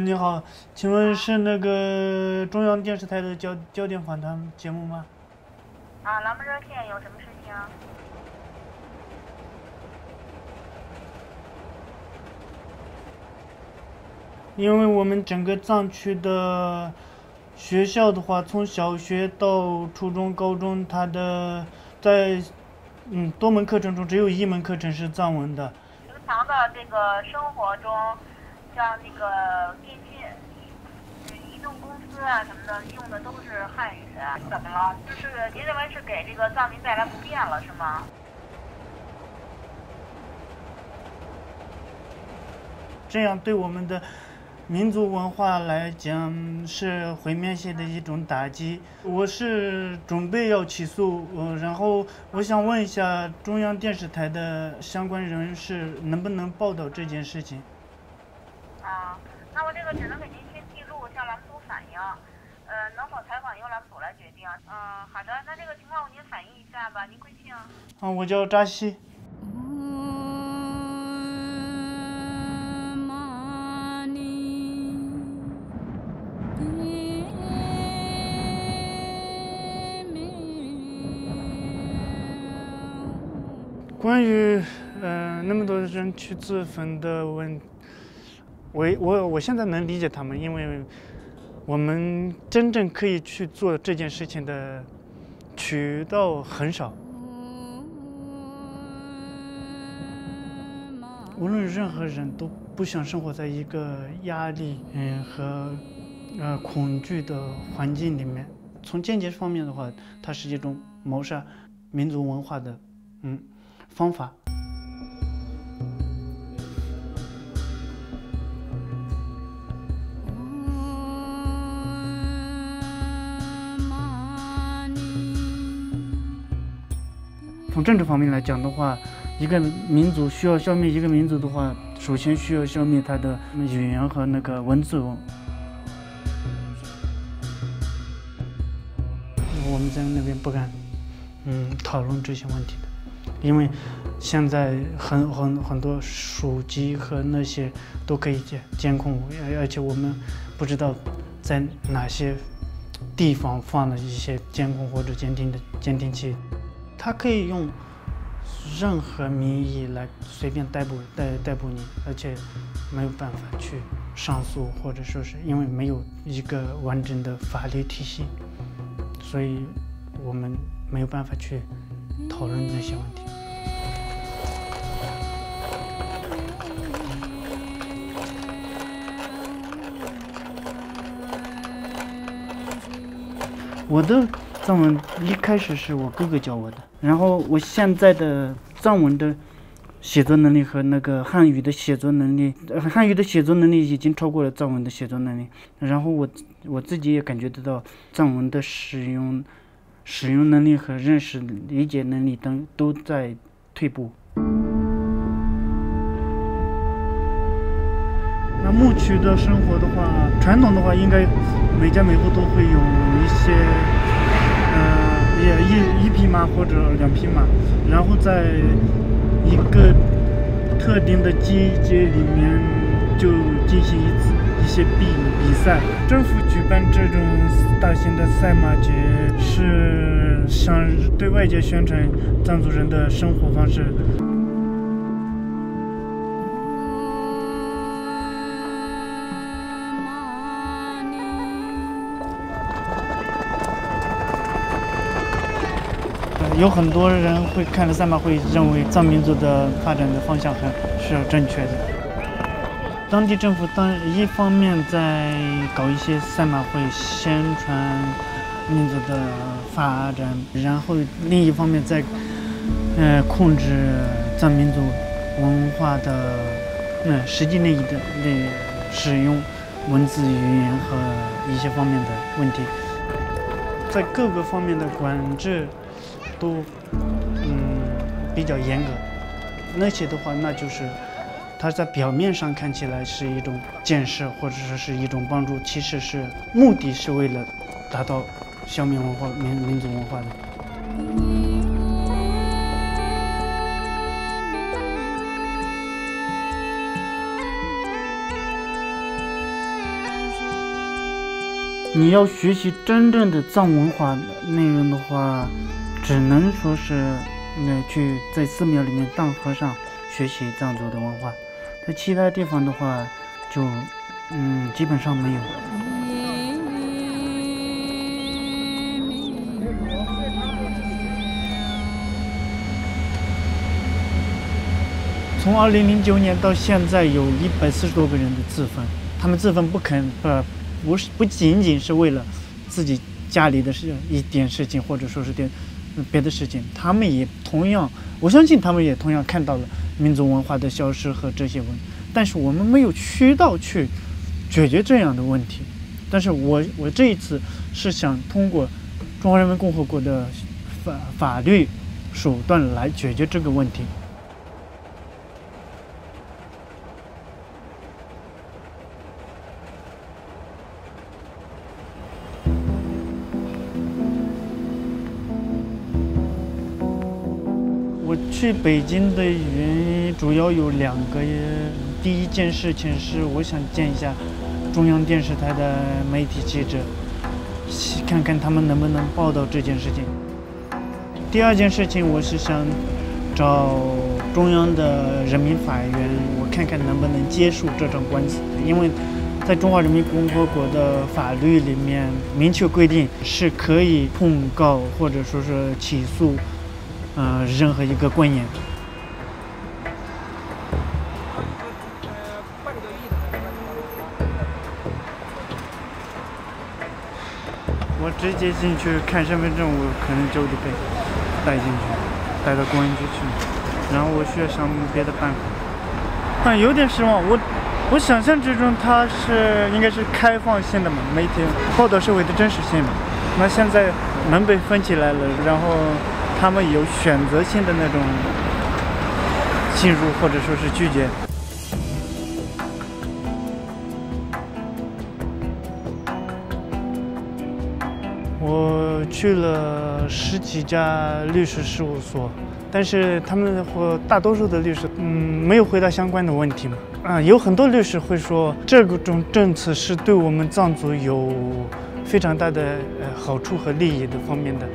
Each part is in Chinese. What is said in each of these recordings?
你好，请问是那个中央电视台的焦点访谈节目吗？啊，栏目热线有什么事情啊？因为我们整个藏区的学校的话，从小学到初中、高中，它的在多门课程中只有一门课程是藏文的。平常的这个生活中。 像那个电信、移动公司啊什么的，用的都是汉语。怎么了？就是您认为是给这个藏民带来不便了，是吗？这样对我们的民族文化来讲是毁灭性的一种打击。我是准备要起诉，然后我想问一下中央电视台的相关人士能不能报道这件事情。 啊，那我这个只能给您先记录，向栏目组反映，能否采访由栏目组来决定。好的，那这个情况我您反映一下吧，您贵姓？我叫扎西。关于那么多人去自焚的问题。 我现在能理解他们，因为我们真正可以去做这件事情的渠道很少。无论任何人都不想生活在一个压力和恐惧的环境里面。从间接方面的话，它是一种谋杀民族文化的方法。 从政治方面来讲的话，一个民族需要消灭一个民族的话，首先需要消灭它的语言和那个文字。我们在那边不敢，讨论这些问题的，因为现在很多手机和那些都可以监控，而且我们不知道在哪些地方放了一些监控或者监听器。 他可以用任何名义来随便逮捕你，而且没有办法去上诉，或者说是因为没有一个完整的法律体系，所以我们没有办法去讨论那些问题。我的。 藏文一开始是我哥哥教我的，然后我现在的藏文的写作能力和那个汉语的写作能力，已经超过了藏文的写作能力。然后我自己也感觉得到藏文的使用能力和认识理解能力等都在退步。那牧区的生活的话，传统的话应该每家每户都会有一些。 一匹马或者2匹马，然后在一个特定的季节里面就进行一些比赛。政府举办这种大型的赛马节，是想对外界宣传藏族人的生活方式。 有很多人会看了赛马会，认为藏民族的发展的方向是正确的。当地政府一方面在搞一些赛马会宣传民族的发展，然后另一方面在控制藏民族文化的实际内的使用文字、语言和一些方面的问题，在各个方面的管制。 都比较严格，那些的话，那就是它在表面上看起来是一种建设，或者说是一种帮助，其实是目的是为了达到消灭文化、民族文化的。你要学习真正的藏文化内容的话，只能说是去在寺庙里面当和尚学习藏族的文化，在其他地方的话就基本上没有。从2009年到现在，有140多个人的自焚，他们自焚不肯不仅仅是为了自己家里的一点事情，或者说是点别的事情，他们也同样，我相信他们也同样看到了民族文化的消失和这些问题，但是我们没有渠道去解决这样的问题。但是我这一次是想通过中华人民共和国的法律手段来解决这个问题。去北京的原因主要有2个，第一件事情是我想见一下中央电视台的媒体记者，看看他们能不能报道这件事情。第二件事情，我是想找中央的人民法院，我看看能不能结束这场官司，因为在中华人民共和国的法律里面明确规定是可以控告或者说是起诉任何一个官员。我直接进去看身份证，我可能就得被带进去，带到公安局去，然后我需要想别的办法。但有点失望，我想象之中它是应该是开放性的嘛，媒体报道社会的真实性嘛，那现在门被封起来了，然后他们有选择性的那种进入或者说是拒绝。我去了10几家律师事务所，但是他们和大多数的律师没有回答相关的问题嘛。有很多律师会说这种政策是对我们藏族有非常大的好处和利益的方面的。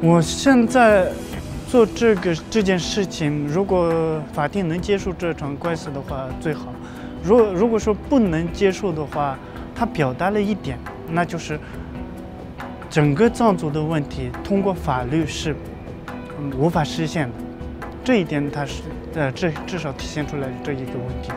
我现在做这件事情，如果法庭能接受这场官司的话最好，如果说不能接受的话，他表达了一点，那就是整个藏族的问题通过法律是无法实现的，这一点他是至少体现出来这一个问题。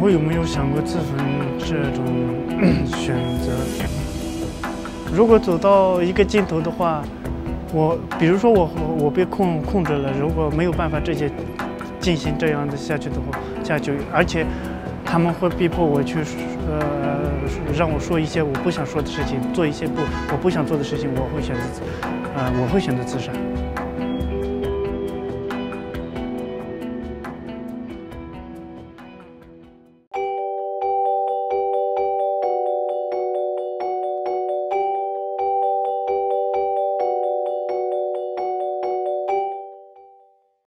我有没有想过自焚这种选择？如果走到一个尽头的话，比如说我被控制了，如果没有办法进行这样的下去，而且他们会逼迫我去让我说一些我不想说的事情，做一些我不想做的事情，我会选择自杀。